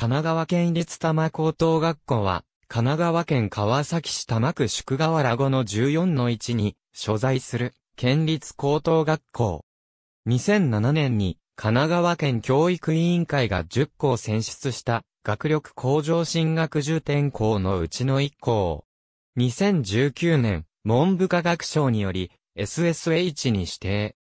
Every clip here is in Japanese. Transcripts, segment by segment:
神奈川県立多摩高等学校は、神奈川県川崎市多摩区宿河原5の 14-1 に所在する県立高等学校。2007年に神奈川県教育委員会が10校選出した学力向上進学重点校のうちの1校。2019年、文部科学省により SSH に指定。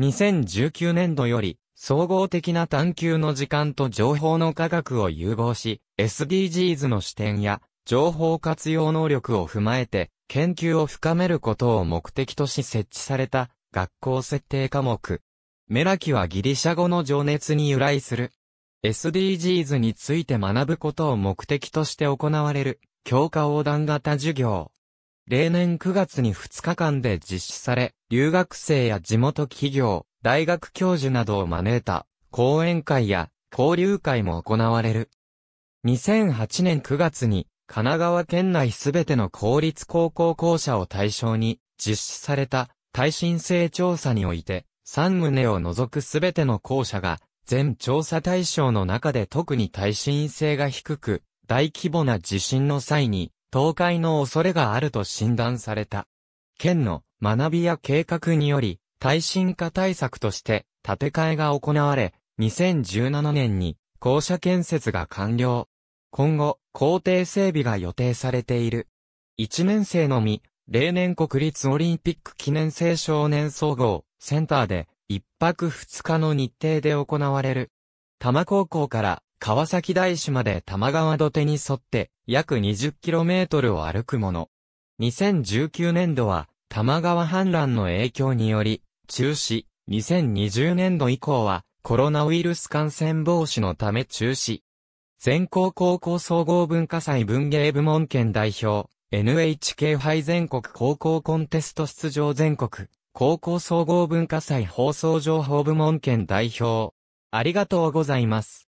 2019年度より、総合的な探求の時間と情報の科学を融合し、SDGs の視点や情報活用能力を踏まえて研究を深めることを目的とし設置された学校設定科目。メラキはギリシャ語の情熱に由来する。SDGs について学ぶことを目的として行われる教科横断型授業。例年9月に2日間で実施され、留学生や地元企業、大学教授などを招いた講演会や交流会も行われる。2008年9月に神奈川県内すべての公立高校校舎を対象に実施された耐震性調査において3棟を除くすべての校舎が全調査対象の中で特に耐震性が低く大規模な地震の際に倒壊の恐れがあると診断された。県の学びや計画により耐震化対策として建て替えが行われ、2017年に校舎建設が完了。今後、校庭整備が予定されている。1年生のみ、例年国立オリンピック記念青少年総合センターで1泊2日の日程で行われる。多摩高校から川崎大師まで多摩川土手に沿って約 20km を歩くもの。2019年度は多摩川氾濫の影響により、中止、2020年度以降はコロナウイルス感染防止のため中止。全校高校総合文化祭文芸部門県代表、NHK 杯全国高校コンテスト出場全国、高校総合文化祭放送情報部門県代表。ありがとうございます。